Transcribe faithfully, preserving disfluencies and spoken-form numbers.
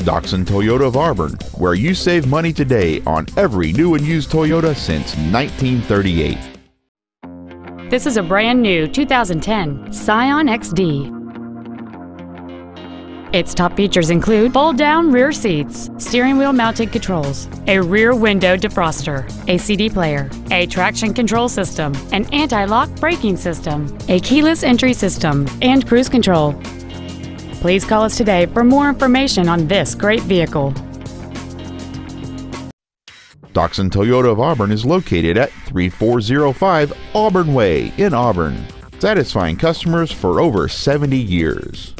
Doxon Toyota of Auburn, where you save money today on every new and used Toyota since nineteen thirty-eight. This is a brand new two thousand ten Scion X D. Its top features include fold-down rear seats, steering wheel mounted controls, a rear window defroster, a C D player, a traction control system, an anti-lock braking system, a keyless entry system, and cruise control. Please call us today for more information on this great vehicle. Doxon Toyota of Auburn is located at thirty-four oh five Auburn Way in Auburn, satisfying customers for over seventy years.